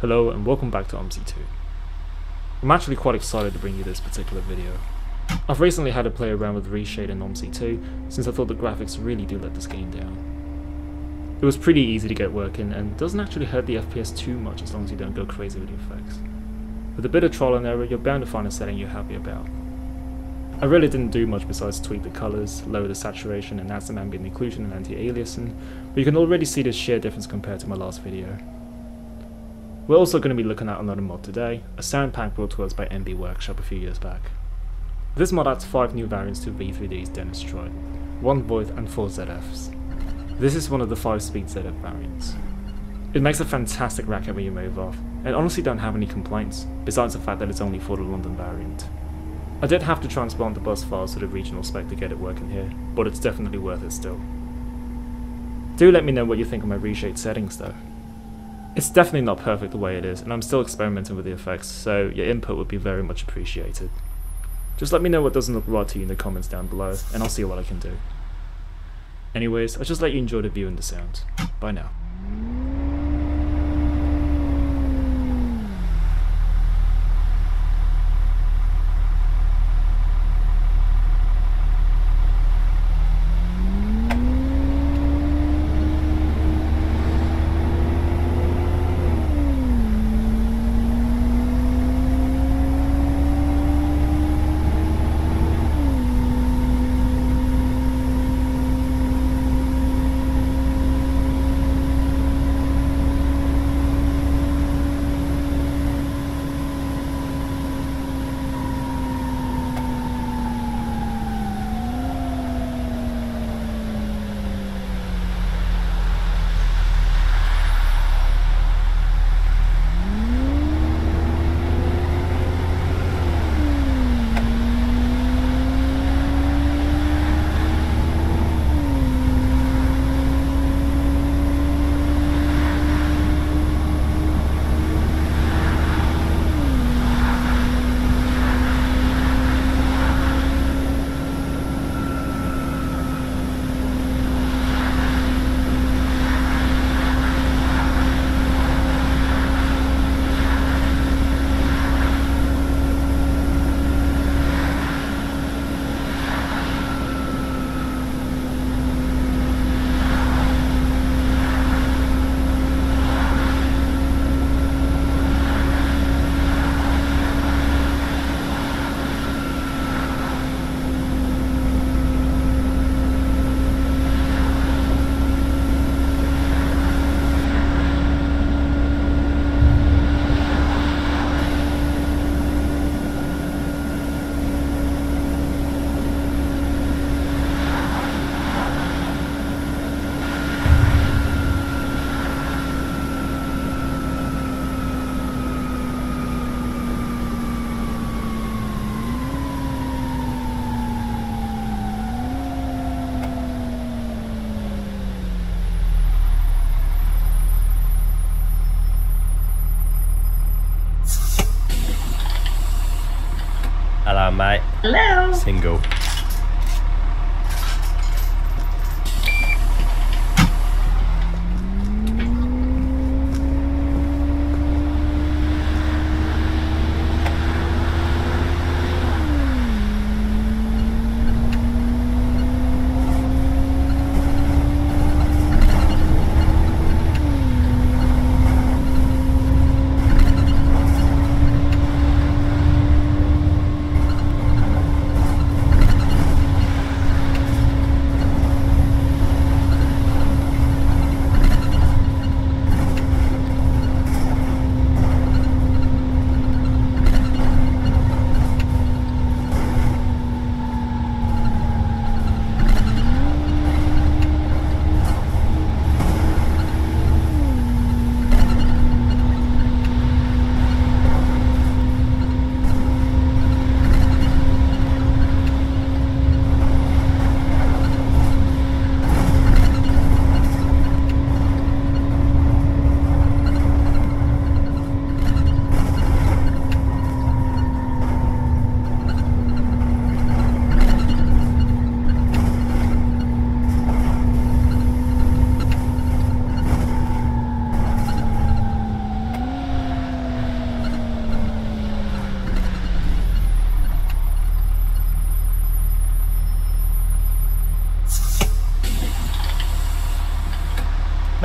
Hello and welcome back to OMSI 2. I'm actually quite excited to bring you this particular video. I've recently had to play around with Reshade in OMSI 2 since I thought the graphics really do let this game down. It was pretty easy to get working and doesn't actually hurt the FPS too much as long as you don't go crazy with the effects. With a bit of trial and error, you're bound to find a setting you're happy about. I really didn't do much besides tweak the colours, lower the saturation and add some ambient occlusion and anti-aliasing, but you can already see the sheer difference compared to my last video. We're also going to be looking at another mod today, a sound pack brought to us by MB Workshop a few years back. This mod adds 5 new variants to V3D's Dennis Trident, 1 Voith and 4 ZFs. This is one of the 5-speed ZF variants. It makes a fantastic racket when you move off, and honestly don't have any complaints, besides the fact that it's only for the London variant. I did have to transplant the bus files to the regional spec to get it working here, but it's definitely worth it still. Do let me know what you think of my reshade settings though. It's definitely not perfect the way it is, and I'm still experimenting with the effects, so your input would be very much appreciated. Just let me know what doesn't look right to you in the comments down below, and I'll see what I can do. Anyways, I'll just let you enjoy the view and the sound. Bye now. Hello, mate. Hello. Single.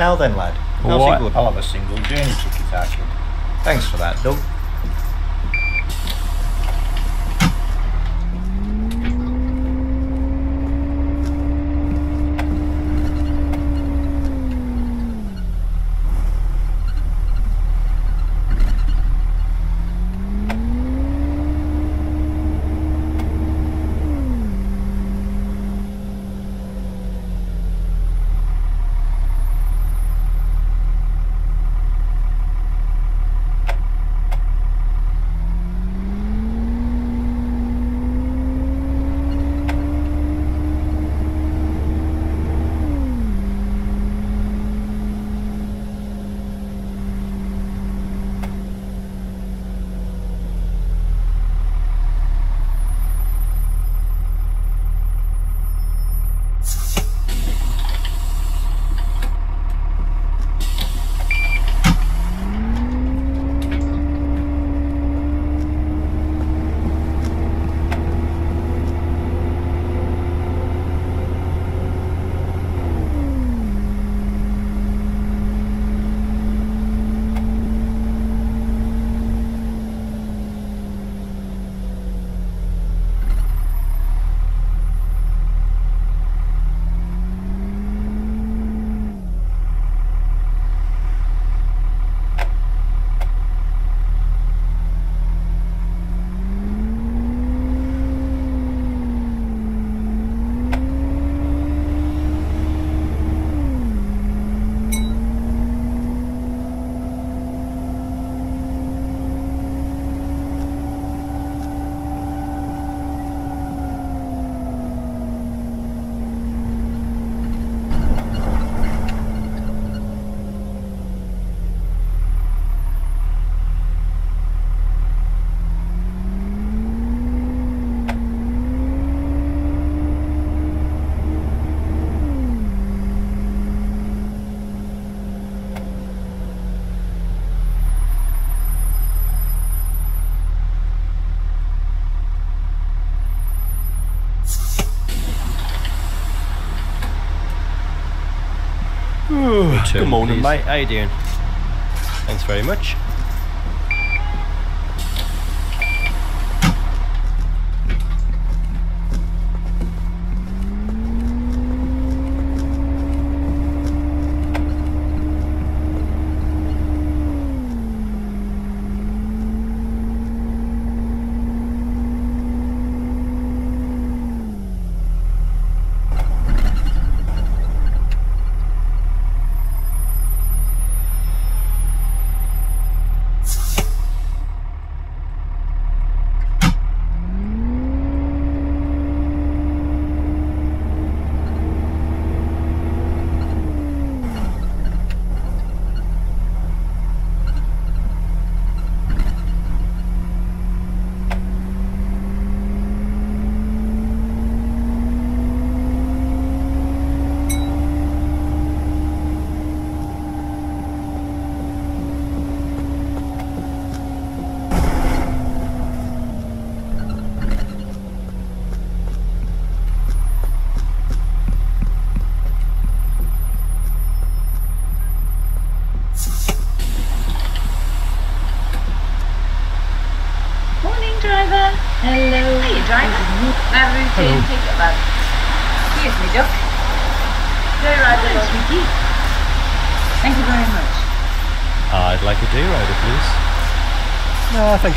Now then, lad. No what? Single. I'll have a single journey ticket, actually. Thanks for that, Doug. Good morning, mate. How you doing? Thanks very much. Thank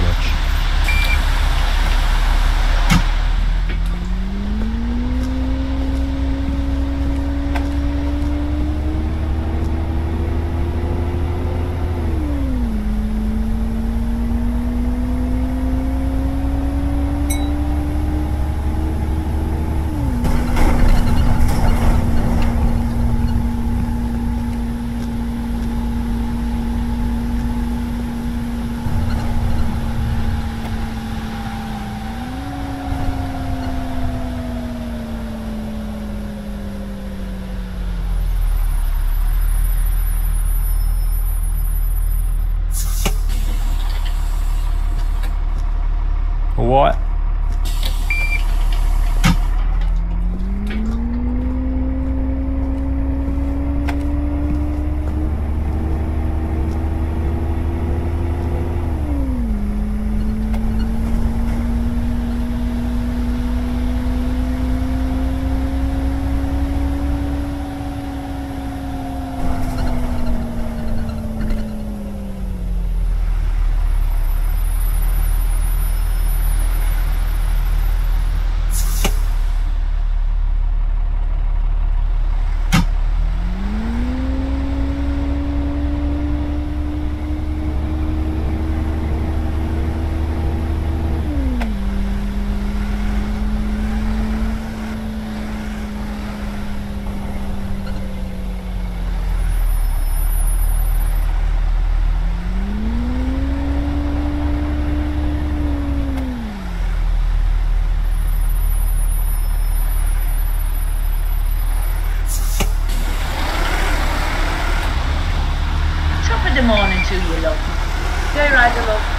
much. of the morning to you, love. Go right, love.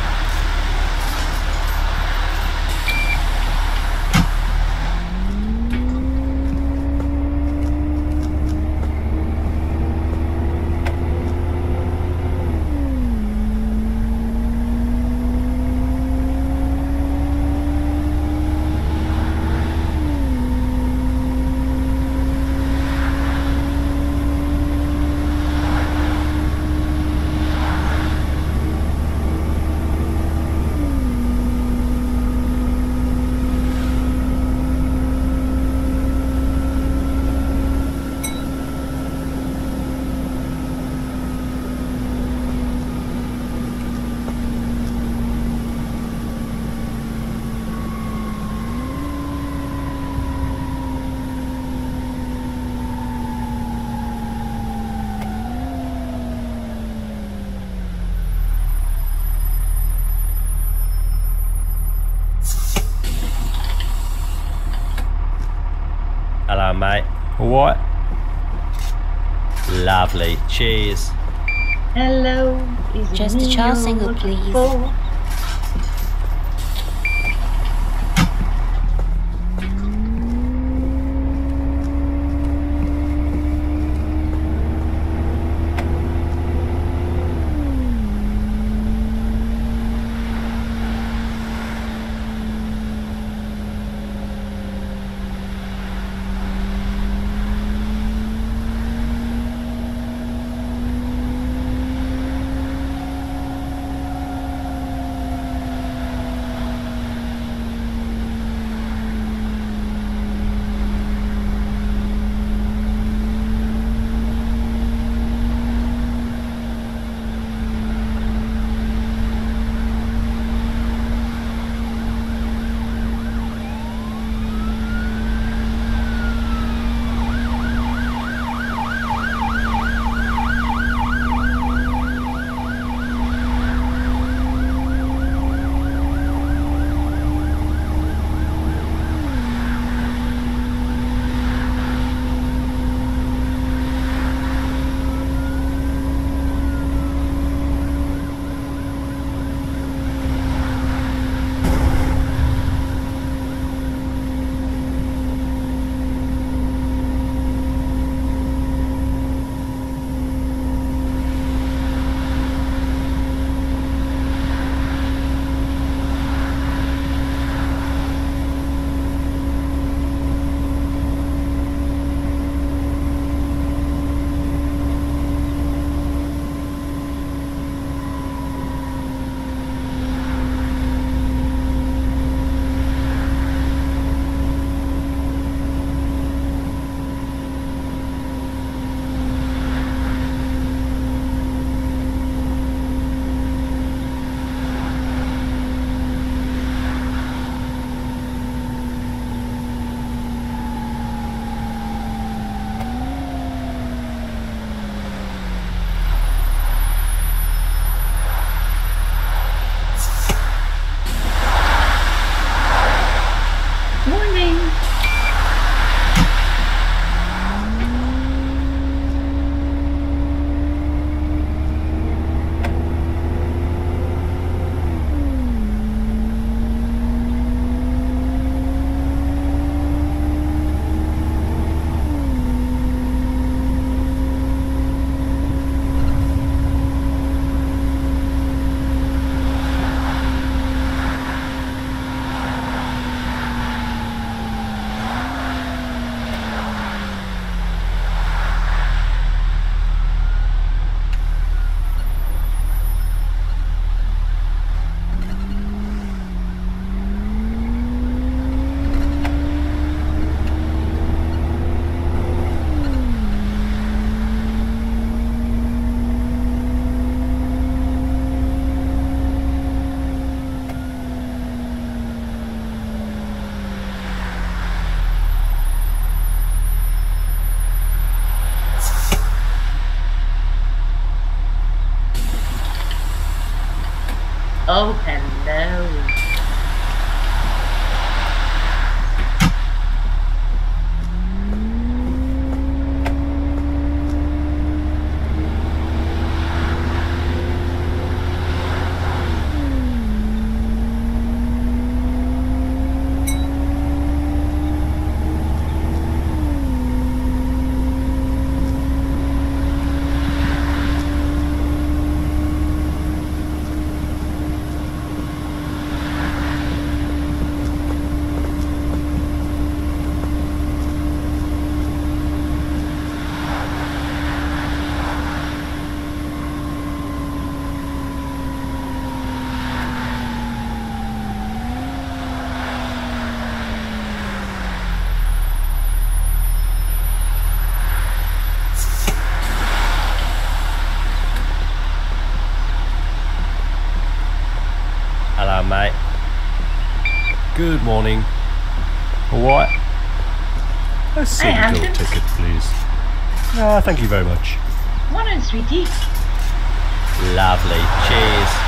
Hello, mate. What? Lovely. Cheers. Hello. Is it just a child single, please. For? Oh, hello. Hello, mate. Good morning. All right. A single ticket, please. Ah, thank you very much. Morning, sweetie. Lovely. Cheers.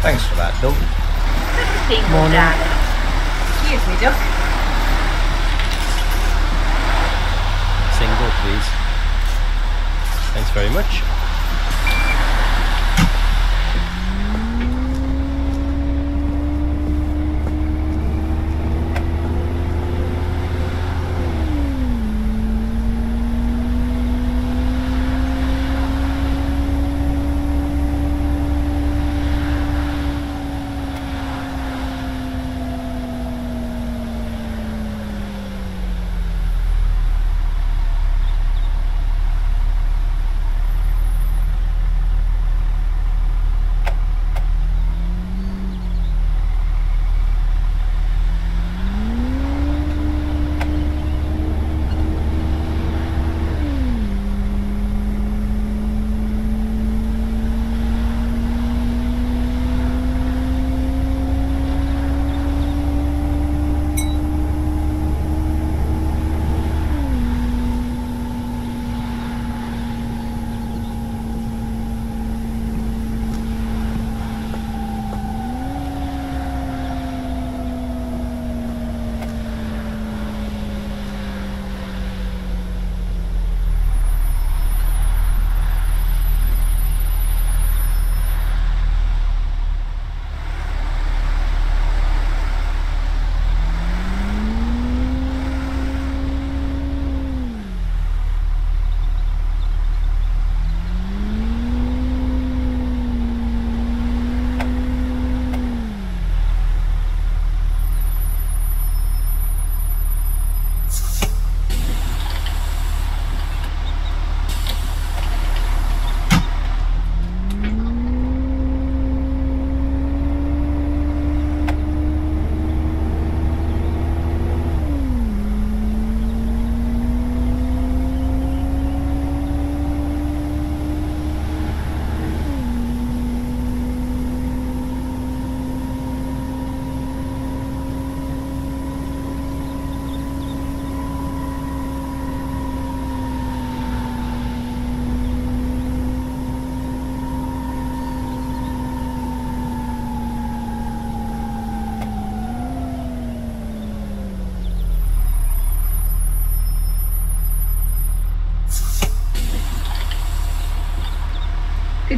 Thanks for that, Doug. Good to see you, darling. Excuse me, Doug. Single, please. Thanks very much.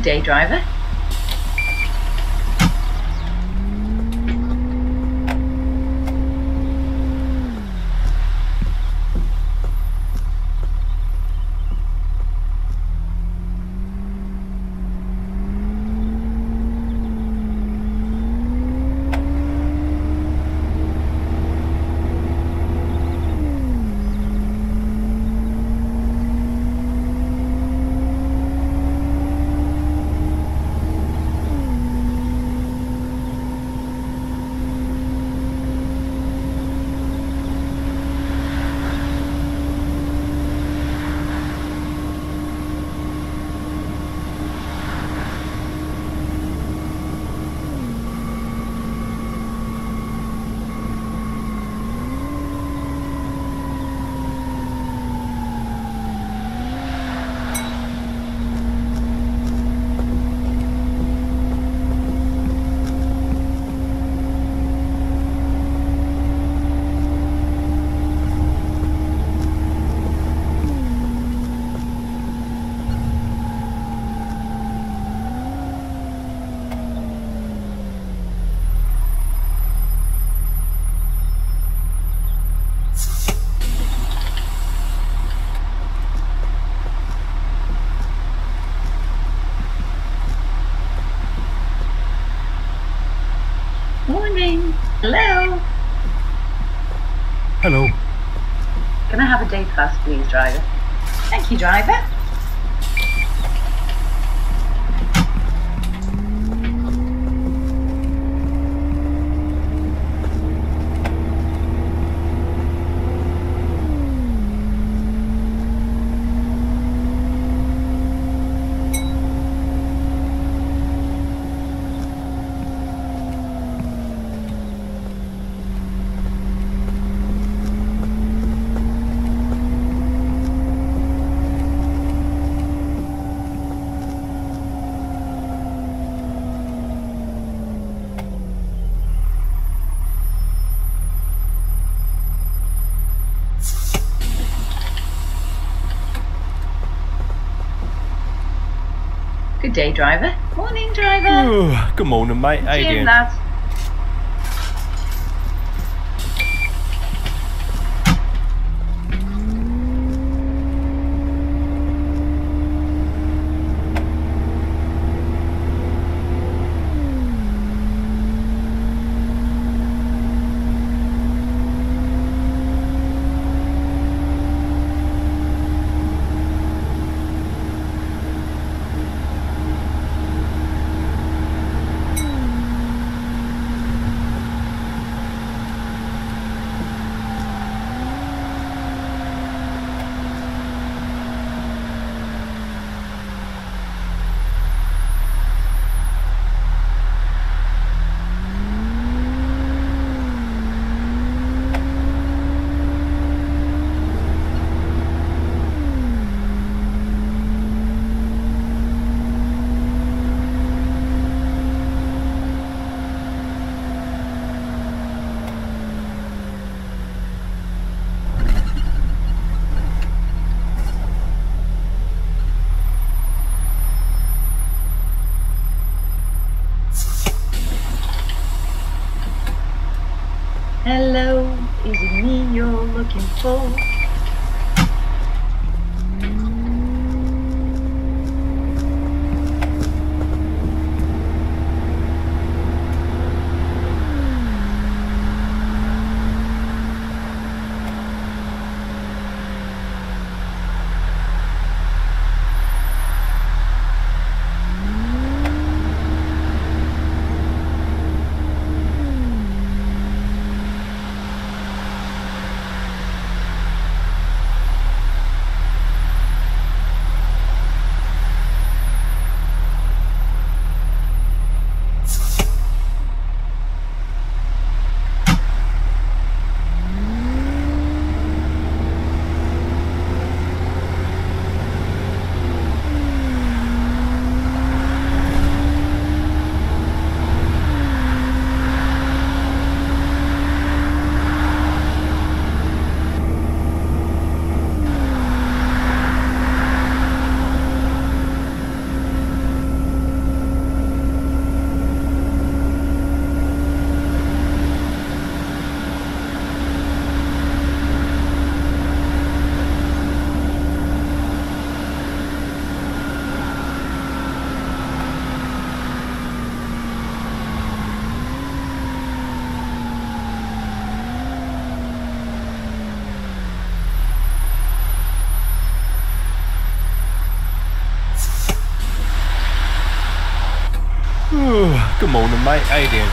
Good day, driver. Hello. Can I have a day pass, please, driver? Thank you, driver. Good day, driver. Morning, driver. Oh, good morning, mate. How you doing? Lad. Hello, is it me you're looking for? morning, mate. How you doing?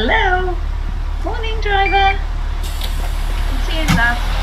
Hello, morning driver. I'll see you in last.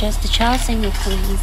Just a child singer, please.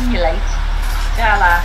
stimulate Dala.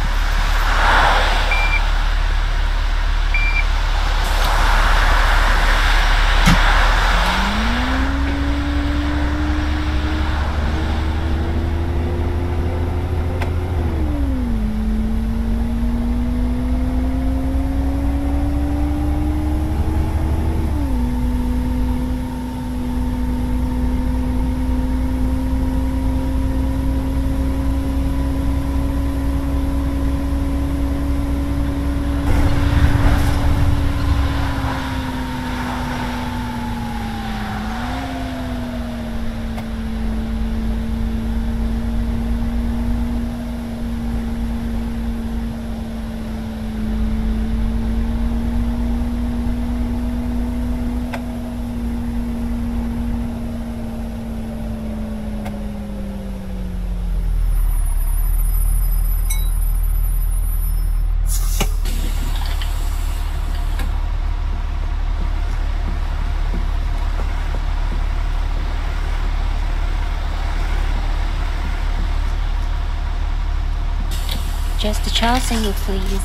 Just a child single, please.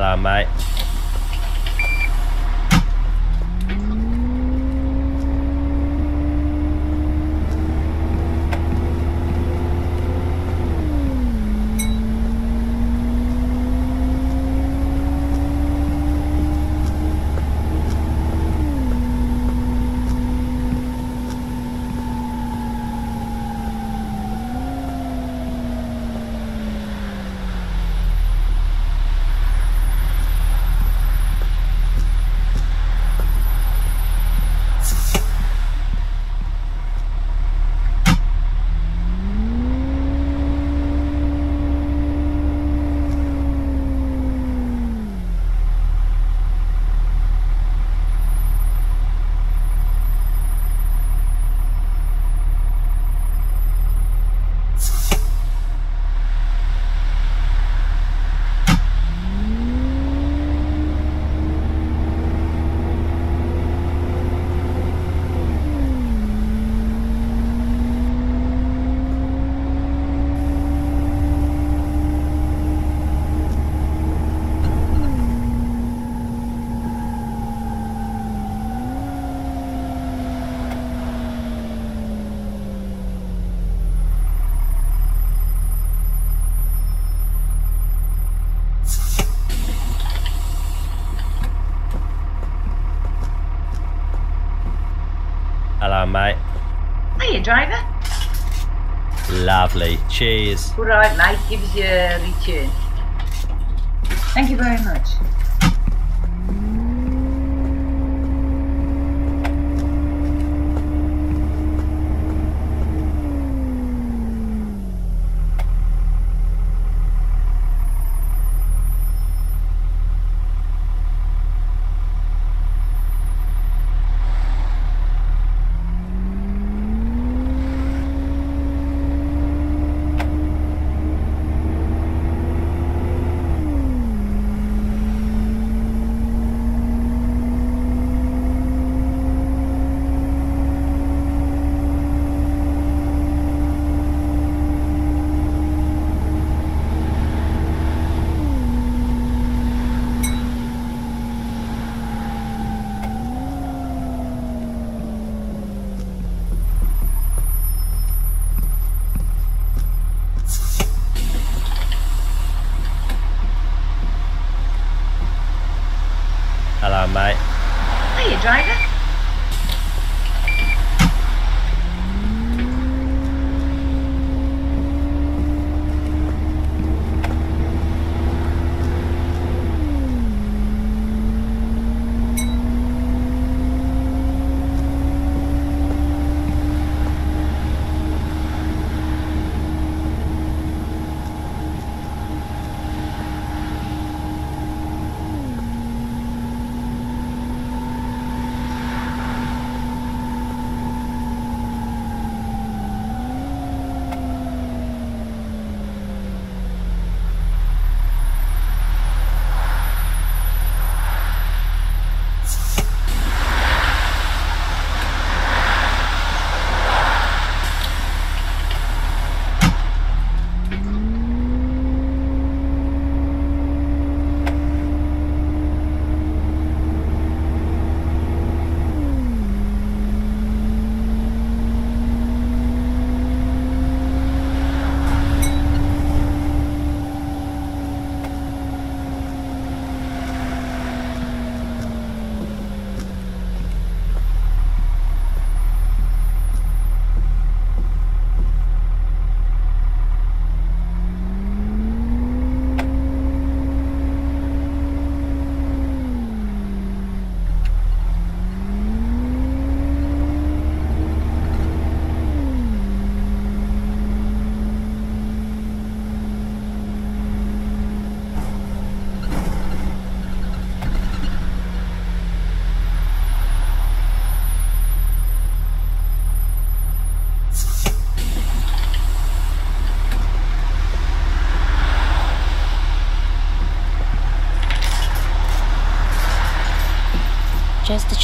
Hello, mate. Mate. Hiya, driver. Lovely. Cheers. All right, mate. Give us your return. Thank you very much.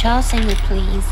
Chosen me, please.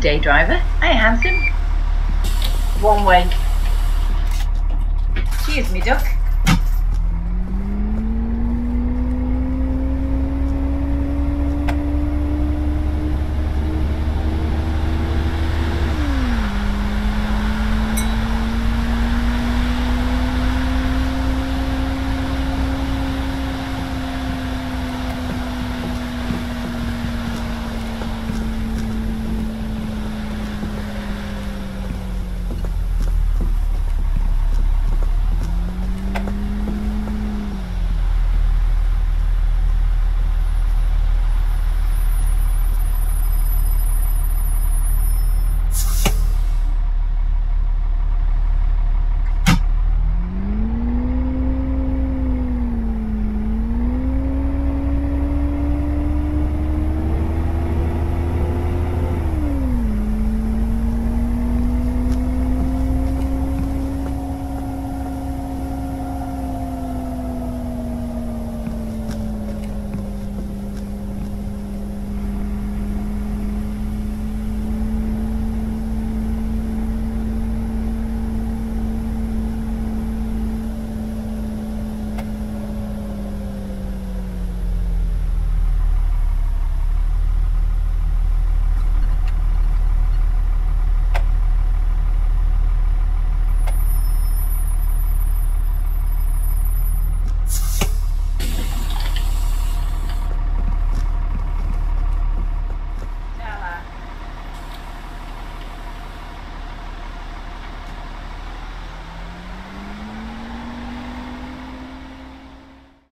Day driver. Hey, handsome. One way. Cheers, me duck.